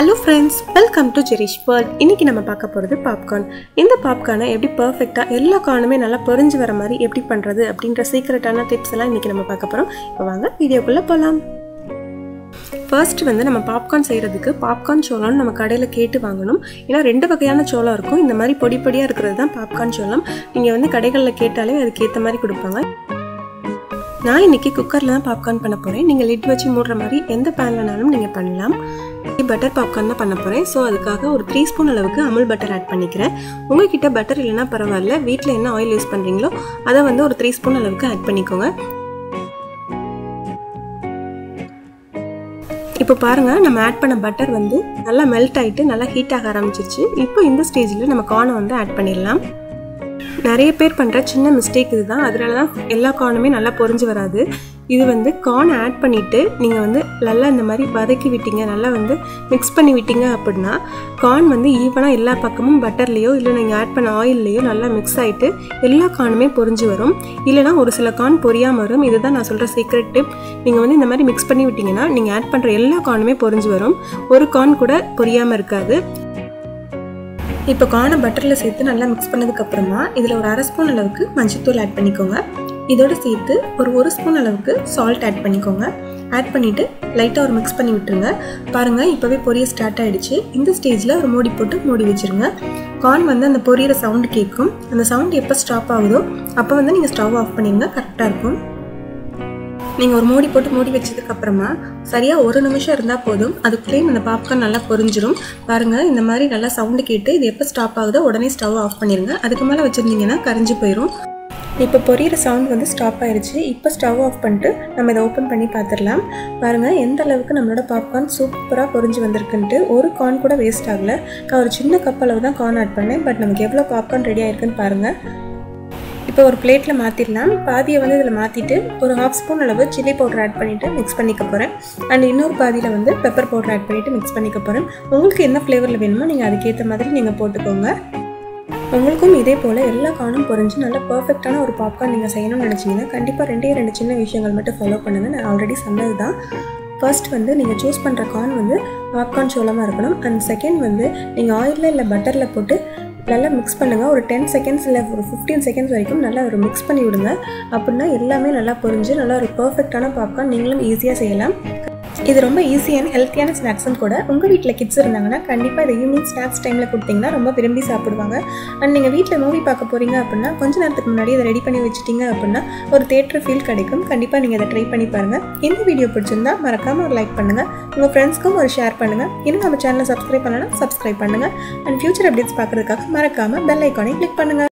Hello friends, welcome to Jerish World. இன்னைக்கு நம்ம பார்க்க போறது பாப்கார்ன். இந்த பாப்கார்னை எப்படி பெர்ஃபெக்ட்டா எல்லா கார்னுமே நல்லா பொரிஞ்சு வர மாதிரி எப்படி பண்றது அப்படிங்கற சீக்ரெட்டான டிப்ஸ் எல்லாம் இன்னைக்கு நம்ம பார்க்க போறோம். இப்போ வாங்க வீடியோக்குள்ள போலாம். ஃபர்ஸ்ட் வந்து நம்ம பாப்கார்ன் செய்யறதுக்கு பாப்கார்ன் சோளம் நம்ம கடையில கேட்டு வாங்கணும். ஏன்னா ரெண்டு வகையான சோளம் இருக்கும். இந்த மாதிரி பொடி பொடியா இருக்குறது தான் பாப்கார்ன் சோளம். நீங்க வந்து கடைகள்ல கேட்டாலே அதுக்கு ஏத்த மாதிரி கொடுப்பாங்க. நான் இன்னைக்கு குக்கர்ல தான் பாப்கார்ன் பண்ண போறேன். நீங்க லிட் வச்சு மூடுற மாதிரி எந்த பேன்லனாலும் நீங்க பண்ணலாம். बटर पॉपकॉर्न पन्ना पोरेन सो अदुक्काग ओरु 3 स्पून அளவுக்கு अमूल बटर ऐड பண்ணிக்கிறேன். உங்ககிட்ட பட்டர் இல்லனா பரவாயில்லை, வீட்ல என்ன ஆயில் யூஸ் பண்றீங்களோ அத வந்து ஒரு 3 ஸ்பூன் அளவுக்கு ऐड பண்ணிக்கோங்க. இப்போ பாருங்க நம்ம ऐड பண்ண பட்டர் வந்து நல்லா மெல்ட் ஆயிட்டு நல்லா ஹீட் ஆக ஆரம்பிச்சிருச்சு. இப்போ இந்த ஸ்டேஜ்ல நம்ம கார்ன் வந்து ऐड பண்ணிரலாம். நிறைய பேர் பண்ற சின்ன மிஸ்டேக் இதுதான். அதனால தான் எல்லா கார்னுமே நல்லா பொரிஞ்சு வராது. இது வந்து கார்ன் ஆட் பண்ணிவிட்டு நீங்கள் வந்து நல்லா இந்த மாதிரி வதக்கி விட்டீங்க, நல்லா வந்து மிக்ஸ் பண்ணி விட்டீங்க அப்படின்னா கார்ன் வந்து ஈவனாக எல்லா பக்கமும் பட்டர்லேயோ இல்லை நீங்கள் ஆட் பண்ண ஆயில்லையோ நல்லா மிக்ஸ் ஆகிட்டு எல்லா கார்னுமே பொரிஞ்சு வரும். இல்லைனா ஒரு சில கார்ன் பொரியாமல் வரும். இதுதான் நான் சொல்கிற சீக்ரெட் டிப். நீங்கள் வந்து இந்த மாதிரி மிக்ஸ் பண்ணி விட்டிங்கன்னா நீங்கள் ஆட் பண்ணுற எல்லா கார்னுமே பொரிஞ்சு வரும். ஒரு கார்ன் கூட பொரியாமல் இருக்காது. இப்போ கார்னை பட்டரில் சேர்த்து நல்லா மிக்ஸ் பண்ணதுக்கப்புறமா இதில் ஒரு 1/2 ஸ்பூன் அளவுக்கு மஞ்சத்தூள் ஆட் பண்ணிக்கோங்க. இதோடு சேர்த்து ஒரு ஸ்பூன் அளவுக்கு சால்ட் ஆட் பண்ணிக்கோங்க. ஆட் பண்ணிவிட்டு லைட்டாக ஒரு மிக்ஸ் பண்ணி விட்டுருங்க. பாருங்கள் இப்போவே பொரிய ஸ்டார்ட் ஆகிடுச்சு. இந்த ஸ்டேஜில் ஒரு மூடி போட்டு மூடி வச்சுருங்க. கார்ன் வந்து அந்த பொரியிற சவுண்டு கேட்கும். அந்த சவுண்டு எப்போ ஸ்டாப் ஆகுதோ அப்போ வந்து நீங்கள் ஸ்டவ் ஆஃப் பண்ணிடுங்க, கரெக்டாக இருக்கும். நீங்கள் ஒரு மூடி போட்டு மூடி வச்சதுக்கப்புறமா சரியாக ஒரு நிமிஷம் இருந்தால் போதும், அதுக்குள்ளேயும் அந்த பாப்கார்ன் நல்லா பொரிஞ்சிடும். பாருங்கள் இந்த மாதிரி நல்லா சவுண்டு கேட்டு இது எப்போ ஸ்டாப் ஆகுதோ உடனே ஸ்டவ் ஆஃப் பண்ணிடுங்க. அதுக்கு மேலே வச்சுருந்தீங்கன்னா கரைஞ்சி போயிடும். இப்போ பொரியிற சவுண்ட் வந்து ஸ்டாப் ஆயிடுச்சு. இப்போ ஸ்டவ் ஆஃப் பண்ணிட்டு நம்ம இதை ஓப்பன் பண்ணி பார்த்துடலாம். பாருங்கள் எந்த அளவுக்கு நம்மளோட பாப்கார்ன் சூப்பராக பொரிஞ்சு வந்திருக்குன்ட்டு. ஒரு கார்ன் கூட வேஸ்ட் ஆகலை. நான் ஒரு சின்ன கப் அளவு தான் கார்ன் ஆட் பண்ணேன், பட் நமக்கு எவ்வளோ பாப்கார்ன் ரெடி ஆயிருக்குன்னு பாருங்கள். இப்போ ஒரு பிளேட்டில் மாற்றிடலாம். பாதியை வந்து இதில் மாற்றிட்டு ஒரு 1/2 ஸ்பூன் அளவு சில்லி பவுடர் ஆட் பண்ணிவிட்டு மிக்ஸ் பண்ணிக்க போகிறேன். அண்ட் இன்னொரு பாதியில் வந்து பெப்பர் பவுடர் ஆட் பண்ணிவிட்டு மிக்ஸ் பண்ணிக்க போகிறேன். உங்களுக்கு என்ன ஃப்ளேவரில் வேணுமோ நீங்கள் அதுக்கேற்ற மாதிரி நீங்கள் போட்டுக்கோங்க. உங்களுக்கும் இதே போல் எல்லா கார்னும் பொரிஞ்சு நல்லா பர்ஃபெக்டான ஒரு பாப்கார்ன் நீங்கள் செய்யணும்னு நினச்சிங்கன்னா கண்டிப்பாக ரெண்டு சின்ன விஷயங்கள் மட்டும் ஃபாலோ பண்ணுங்கள். நான் ஆல்ரெடி சொன்னது தான். ஃபர்ஸ்ட் வந்து நீங்கள் சூஸ் பண்ணுற கார்ன் வந்து பாப்கார்ன் சோளமாக இருக்கணும். அண்ட் செகண்ட் வந்து நீங்கள் ஆயிலில் இல்லை பட்டரில் போட்டு நல்லா மிக்ஸ் பண்ணுங்கள். ஒரு 10 செகண்ட்ஸ் இல்லை ஒரு 15 செகண்ட்ஸ் வரைக்கும் நல்லா ஒரு மிக்ஸ் பண்ணி விடுங்க. அப்படின்னா எல்லாமே நல்லா பொரிஞ்சு நல்லா ஒரு பர்ஃபெக்டான பாப்கார்ன் நீங்களும் ஈஸியாக செய்யலாம். இது ரொம்ப ஈஸியான ஹெல்த்தியான ஸ்நாக்ஸும் கூட. உங்கள் வீட்டில் கிட்ஸ் இருந்தாங்கன்னா கண்டிப்பாக இதை ஈவினிங் ஸ்நாக்ஸ் டைமில் கொடுத்தீங்கன்னா ரொம்ப விரும்பி சாப்பிடுவாங்க. அண்ட் நீங்கள் வீட்டில் மூவி பார்க்க போகிறீங்க அப்படின்னா கொஞ்சம் நேரத்துக்கு முன்னாடி இதை ரெடி பண்ணி வச்சுட்டிங்க அப்படின்னா ஒரு தியேட்டர் ஃபீல் கிடைக்கும். கண்டிப்பாக நீங்கள் இதை ட்ரை பண்ணி பாருங்கள். இந்த வீடியோ பிடிச்சிருந்தா மறக்காமல் ஒரு லைக் பண்ணுங்கள், உங்கள் ஃப்ரெண்ட்ஸ்க்கும் ஒரு ஷேர் பண்ணுங்கள். இன்னும் நம்ம சேனலை சப்ஸ்கிரைப் பண்ணலாம், சப்ஸ்கிரைப் பண்ணுங்கள். அண்ட் ஃபியூச்சர் அப்டேட்ஸ் பார்க்குறதுக்காக மறக்காமல் பெல் ஐக்கானை கிளிக் பண்ணுங்கள்.